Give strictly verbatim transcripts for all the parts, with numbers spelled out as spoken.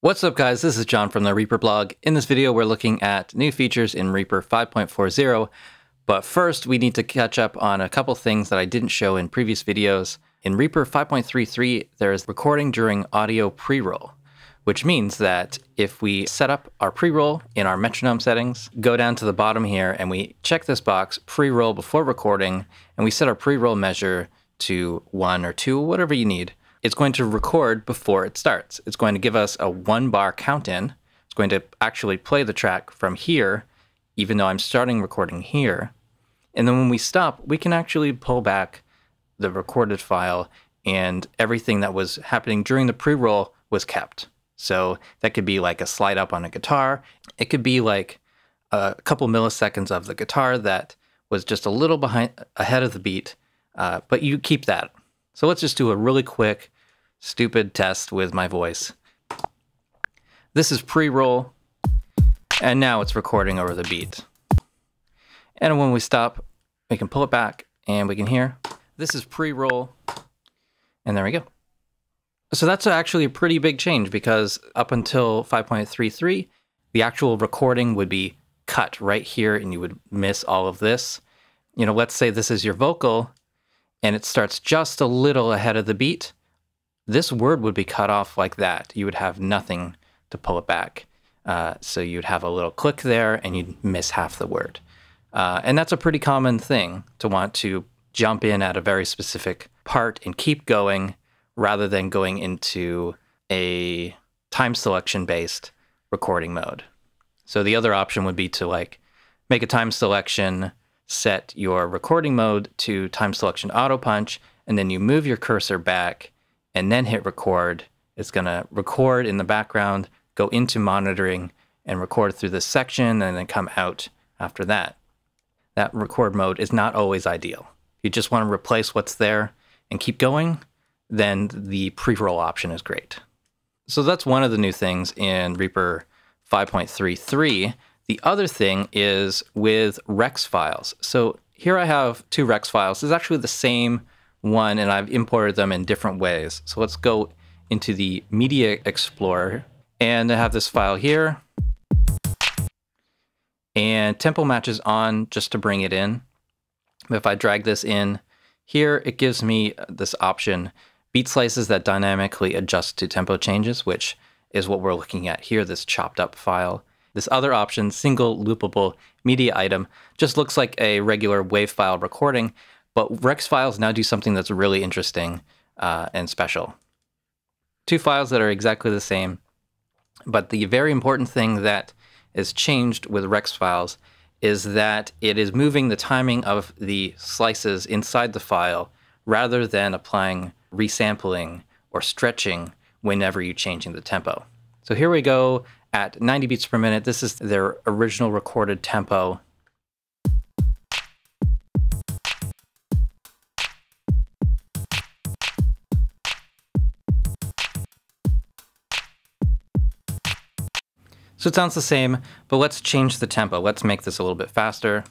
What's up guys, this is John from the Reaper blog. In this video we're looking at new features in Reaper five point forty, but first we need to catch up on a couple things that I didn't show in previous videos. In Reaper five point thirty-three there is recording during audio pre-roll, which means that if we set up our pre-roll in our metronome settings, go down to the bottom here and we check this box, pre-roll before recording, and we set our pre-roll measure to one or two, whatever you need. It's going to record before it starts. It's going to give us a one bar count in. It's going to actually play the track from here, even though I'm starting recording here. And then when we stop, we can actually pull back the recorded file and everything that was happening during the pre-roll was kept. So that could be like a slide up on a guitar. It could be like a couple milliseconds of the guitar that was just a little behind ahead of the beat, uh, but you keep that. So let's just do a really quick, stupid test with my voice. This is pre-roll, and now it's recording over the beat. And when we stop, we can pull it back, and we can hear, this is pre-roll, and there we go. So that's actually a pretty big change, because up until five point thirty-three, the actual recording would be cut right here, and you would miss all of this. You know, let's say this is your vocal, and it starts just a little ahead of the beat, this word would be cut off like that. You would have nothing to pull it back. Uh, so you'd have a little click there and you'd miss half the word. Uh, and that's a pretty common thing, to want to jump in at a very specific part and keep going rather than going into a time selection based recording mode. So the other option would be to like make a time selection, set your recording mode to time selection auto punch, and then you move your cursor back and then hit record. It's gonna record in the background, go into monitoring and record through this section and then come out after that. That record mode is not always ideal. If you just wanna replace what's there and keep going, then the pre-roll option is great. So that's one of the new things in Reaper five point thirty-three. The other thing is with REX files. So here I have two REX files. It's actually the same one and I've imported them in different ways. So let's go into the Media Explorer and I have this file here. And tempo matches on just to bring it in. If I drag this in here, it gives me this option, beat slices that dynamically adjust to tempo changes, which is what we're looking at here, this chopped up file. This other option, single loopable media item, just looks like a regular WAV file recording, but REX files now do something that's really interesting uh, and special. Two files that are exactly the same, but the very important thing that is changed with REX files is that it is moving the timing of the slices inside the file rather than applying resampling or stretching whenever you're changing the tempo. So here we go. At ninety beats per minute, this is their original recorded tempo. So it sounds the same, but let's change the tempo. Let's make this a little bit faster.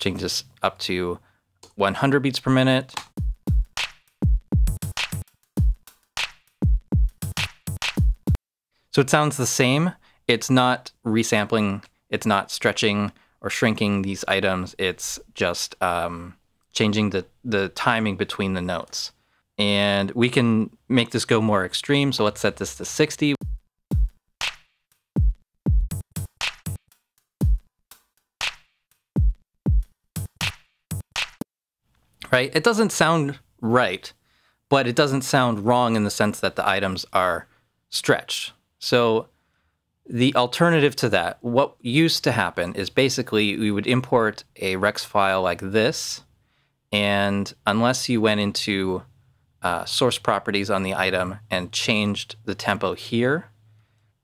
Change this up to one hundred beats per minute. So it sounds the same. It's not resampling, it's not stretching or shrinking these items, it's just um, changing the, the timing between the notes. And we can make this go more extreme, so let's set this to sixty. Right, it doesn't sound right, but it doesn't sound wrong in the sense that the items are stretched. So the alternative to that, what used to happen is basically we would import a REX file like this, and unless you went into uh, source properties on the item and changed the tempo here,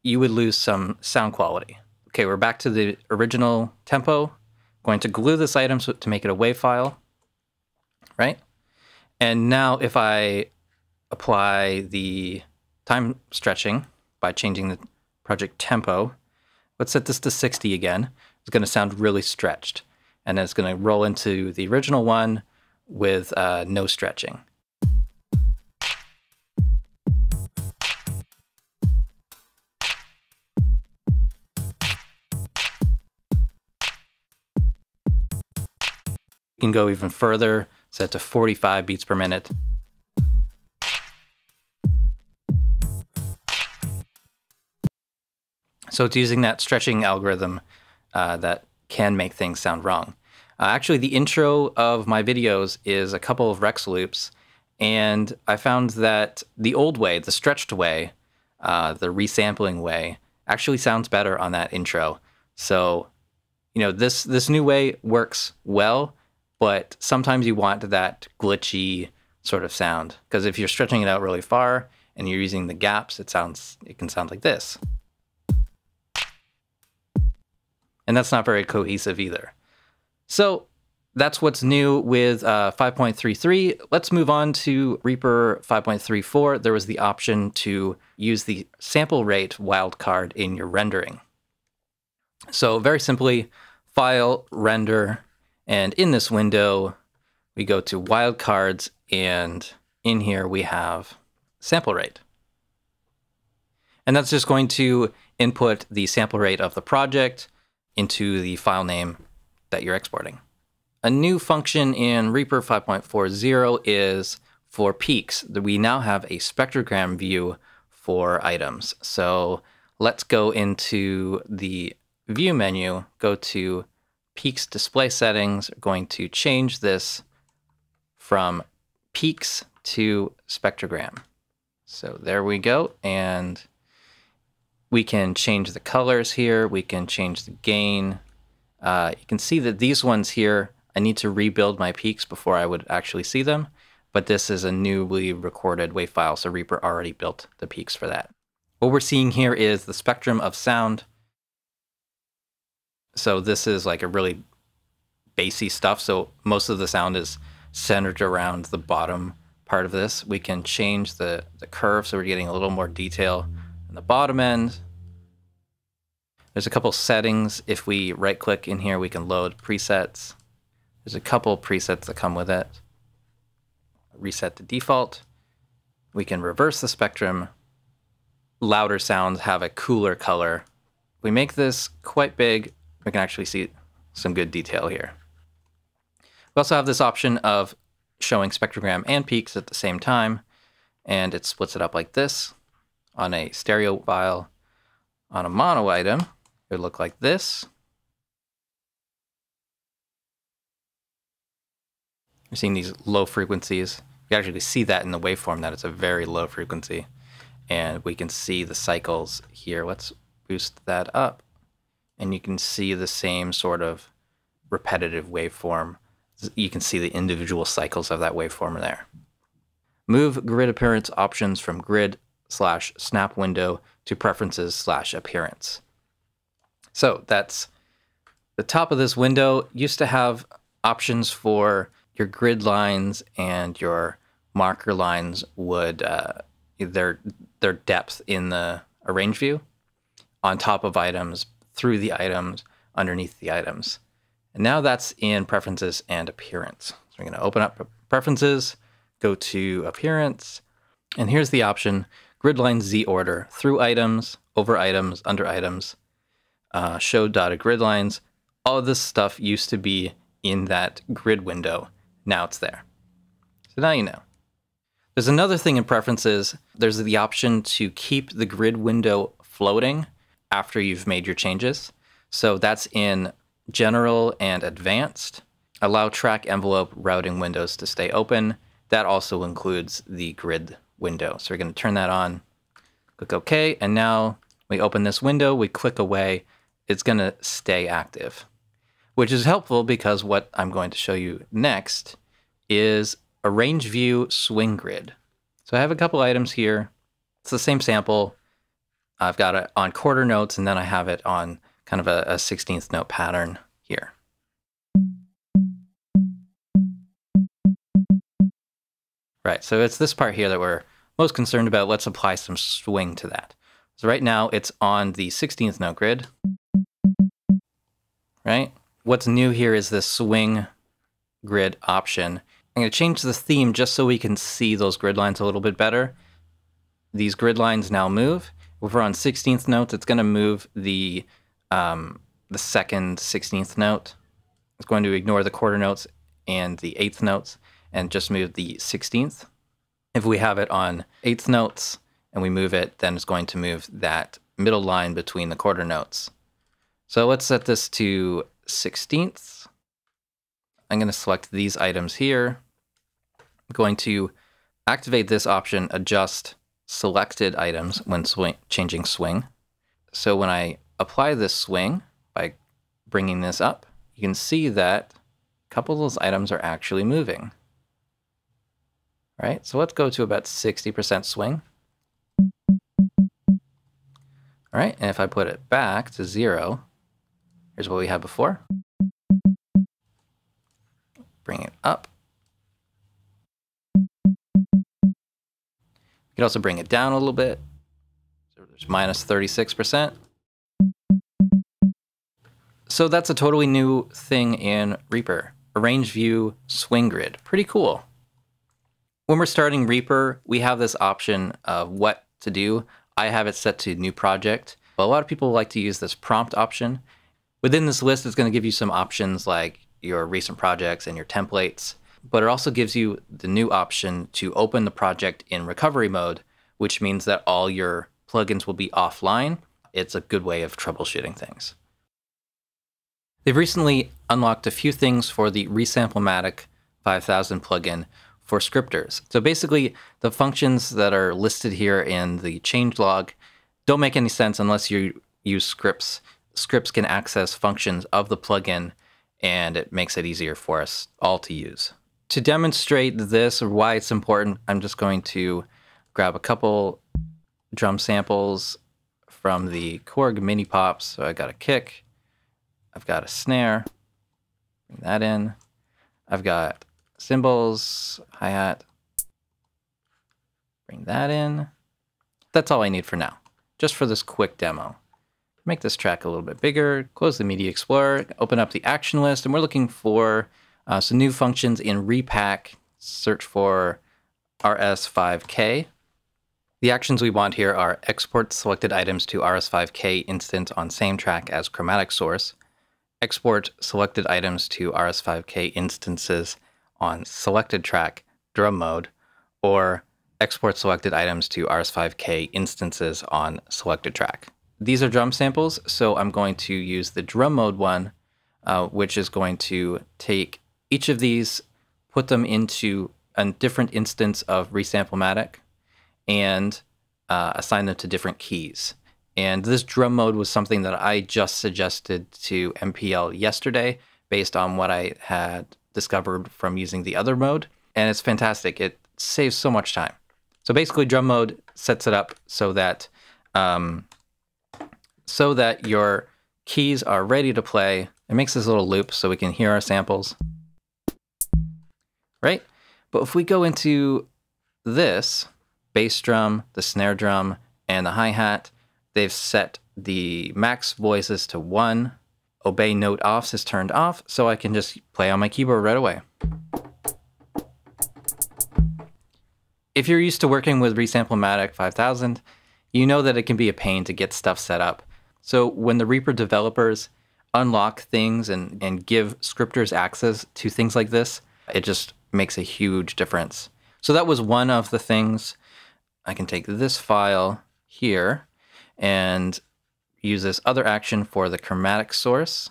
you would lose some sound quality. Okay, we're back to the original tempo. Going to glue this item so, to make it a WAV file, right? And now if I apply the time stretching by changing the project tempo, let's set this to sixty again. It's going to sound really stretched, and then it's going to roll into the original one with uh, no stretching. You can go even further, set to forty-five beats per minute. So it's using that stretching algorithm uh, that can make things sound wrong. Uh, actually, the intro of my videos is a couple of REX loops, and I found that the old way, the stretched way, uh, the resampling way, actually sounds better on that intro. So, you know, this, this new way works well, but sometimes you want that glitchy sort of sound, because if you're stretching it out really far and you're using the gaps, it sounds, it can sound like this. And that's not very cohesive either. So that's what's new with uh, five point three three. Let's move on to Reaper five point three four. There was the option to use the sample rate wildcard in your rendering. So very simply, file, render, and in this window, we go to wildcards, and in here we have sample rate. And that's just going to input the sample rate of the project into the file name that you're exporting. A new function in Reaper five point four zero is for peaks. We now have a spectrogram view for items. So let's go into the view menu, go to peaks display settings, we're going to change this from peaks to spectrogram. So there we go. And we can change the colors here. We can change the gain. Uh, you can see that these ones here, I need to rebuild my peaks before I would actually see them. But this is a newly recorded WAV file, so Reaper already built the peaks for that. What we're seeing here is the spectrum of sound. So this is like a really bassy stuff. So most of the sound is centered around the bottom part of this. We can change the, the curve, so we're getting a little more detail in the bottom end. There's a couple settings. If we right click in here, we can load presets. There's a couple presets that come with it. Reset to default. We can reverse the spectrum. Louder sounds have a cooler color. We make this quite big. We can actually see some good detail here. We also have this option of showing spectrogram and peaks at the same time, and it splits it up like this. On a stereo file, on a mono item, it would look like this. You're seeing these low frequencies. You can actually see that in the waveform, that it's a very low frequency. And we can see the cycles here. Let's boost that up. And you can see the same sort of repetitive waveform. You can see the individual cycles of that waveform there. Move grid appearance options from grid slash snap window to preferences slash appearance. So that's the top of this window. Used to have options for your grid lines and your marker lines would uh, their their depth in the arrange view on top of items, through the items, underneath the items. And now that's in preferences and appearance. So we're going to open up preferences, go to appearance, and here's the option. Gridline Z order, through items, over items, under items, uh, show dotted grid lines. All of this stuff used to be in that grid window. Now it's there. So now you know. There's another thing in preferences. There's the option to keep the grid window floating after you've made your changes. So that's in general and advanced. Allow track envelope routing windows to stay open. That also includes the grid window. So we're going to turn that on, click OK, and now we open this window, we click away, it's going to stay active, which is helpful because what I'm going to show you next is Arrange View Swing Grid. So I have a couple items here. It's the same sample. I've got it on quarter notes, and then I have it on kind of a, a sixteenth note pattern here. Right, so it's this part here that we're most concerned about. Let's apply some swing to that. So right now it's on the sixteenth note grid, right? What's new here is this swing grid option. I'm going to change the theme just so we can see those grid lines a little bit better. These grid lines now move. If we're on sixteenth notes, it's going to move the, um, the second sixteenth note. It's going to ignore the quarter notes and the eighth notes and just move the sixteenth. If we have it on eighth notes and we move it, then it's going to move that middle line between the quarter notes. So let's set this to sixteenths. I'm going to select these items here. I'm going to activate this option, adjust selected items when swing, changing swing. So when I apply this swing by bringing this up, you can see that a couple of those items are actually moving. All right, so let's go to about sixty percent swing. All right, and if I put it back to zero, here's what we had before. Bring it up. You can also bring it down a little bit. So there's minus thirty-six percent. So that's a totally new thing in Reaper. Arrange view, swing grid. Pretty cool. When we're starting Reaper, we have this option of what to do. I have it set to new project, but a lot of people like to use this prompt option. Within this list, it's going to give you some options like your recent projects and your templates, but it also gives you the new option to open the project in recovery mode, which means that all your plugins will be offline. It's a good way of troubleshooting things. They've recently unlocked a few things for the ReaSamplOmatic five thousand plugin for scripters. So basically, the functions that are listed here in the changelog don't make any sense unless you use scripts. Scripts can access functions of the plugin, and it makes it easier for us all to use. To demonstrate this or why it's important, I'm just going to grab a couple drum samples from the Korg mini pops. So I got a kick, I've got a snare, bring that in. I've got cymbals, hi-hat, bring that in. That's all I need for now, just for this quick demo. Make this track a little bit bigger, close the Media Explorer, open up the action list, and we're looking for uh, some new functions in Repack. Search for R S five K. The actions we want here are export selected items to R S five K instance on same track as chromatic source, export selected items to R S five K instances on selected track drum mode, or export selected items to R S five K instances on selected track. These are drum samples, so I'm going to use the drum mode one, uh, which is going to take each of these, put them into a different instance of ReaSamplOmatic, and uh, assign them to different keys. And this drum mode was something that I just suggested to M P L yesterday based on what I had discovered from using the other mode. And it's fantastic. It saves so much time. So basically, drum mode sets it up so that um, so that your keys are ready to play. It makes this little loop so we can hear our samples, right? But if we go into this, bass drum, the snare drum, and the hi-hat, they've set the max voices to one. Obey note offs is turned off, so I can just play on my keyboard right away. If you're used to working with ReaSamplOmatic five thousand, you know that it can be a pain to get stuff set up. So when the Reaper developers unlock things and, and give scripters access to things like this, it just makes a huge difference. So that was one of the things. I can take this file here and use this other action for the chromatic source.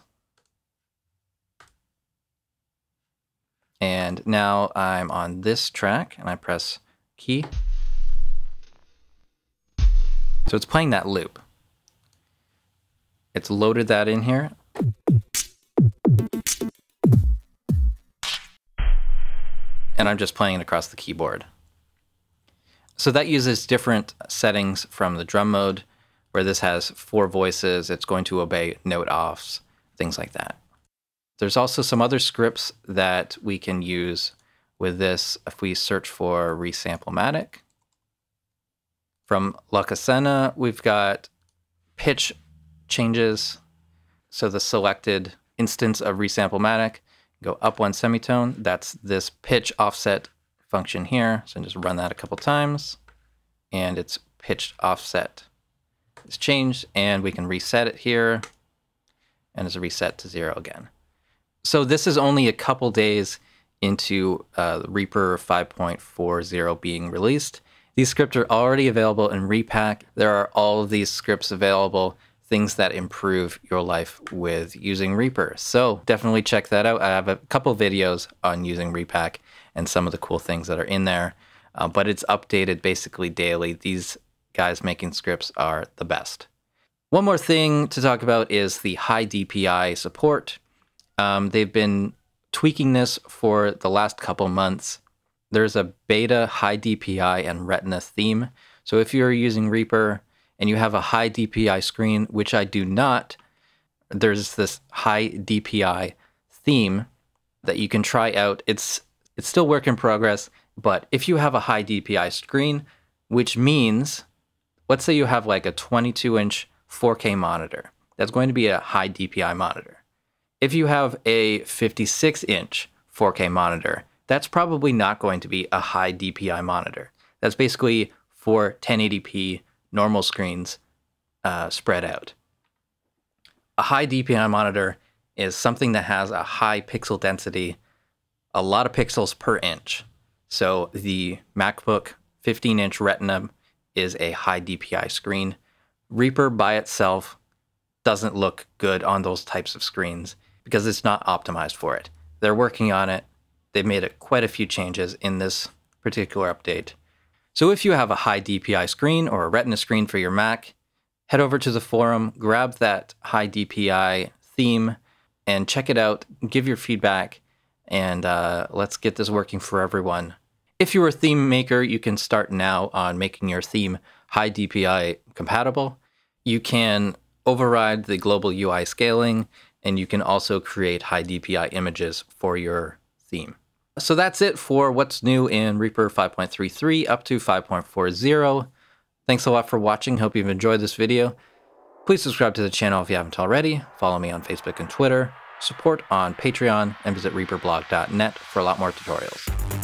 And now I'm on this track and I press key. So it's playing that loop. It's loaded that in here. And I'm just playing it across the keyboard. So that uses different settings from the drum mode, where this has four voices, it's going to obey note offs, things like that. There's also some other scripts that we can use with this. If we search for ReaSamplOmatic, from Lokasena, we've got pitch changes. So the selected instance of ReaSamplOmatic, go up one semitone. That's this pitch offset function here. So just run that a couple times and it's pitched offset. It's changed and we can reset it here and it's a reset to zero again. So this is only a couple days into uh, Reaper five point forty being released. These scripts are already available in Repack. There are all of these scripts available, things that improve your life with using Reaper. So definitely check that out. I have a couple videos on using Repack and some of the cool things that are in there, uh, but it's updated basically daily. These guys making scripts are the best. One more thing to talk about is the hiDPI support. Um, they've been tweaking this for the last couple months. There's a beta hiDPI and Retina theme. So if you're using Reaper and you have a hiDPI screen, which I do not, there's this hiDPI theme that you can try out. It's it's still work in progress, but if you have a hiDPI screen, which means, let's say you have like a twenty-two inch four K monitor, that's going to be a hiDPI monitor. If you have a fifty-six inch four K monitor, that's probably not going to be a hiDPI monitor. That's basically for ten eighty p normal screens uh, spread out. A hiDPI monitor is something that has a high pixel density, a lot of pixels per inch. So the MacBook fifteen inch Retina is a hiDPI screen. Reaper by itself doesn't look good on those types of screens because it's not optimized for it. They're working on it. They've made it quite a few changes in this particular update. So if you have a hiDPI screen or a Retina screen for your Mac, head over to the forum, grab that hiDPI theme and check it out, give your feedback, and uh, let's get this working for everyone. If you're a theme maker, you can start now on making your theme hiDPI compatible. You can override the global U I scaling, and you can also create hiDPI images for your theme. So that's it for what's new in Reaper five point thirty-three up to five point forty. Thanks a lot for watching. Hope you've enjoyed this video. Please subscribe to the channel if you haven't already. Follow me on Facebook and Twitter, support on Patreon, and visit reaper blog dot net for a lot more tutorials.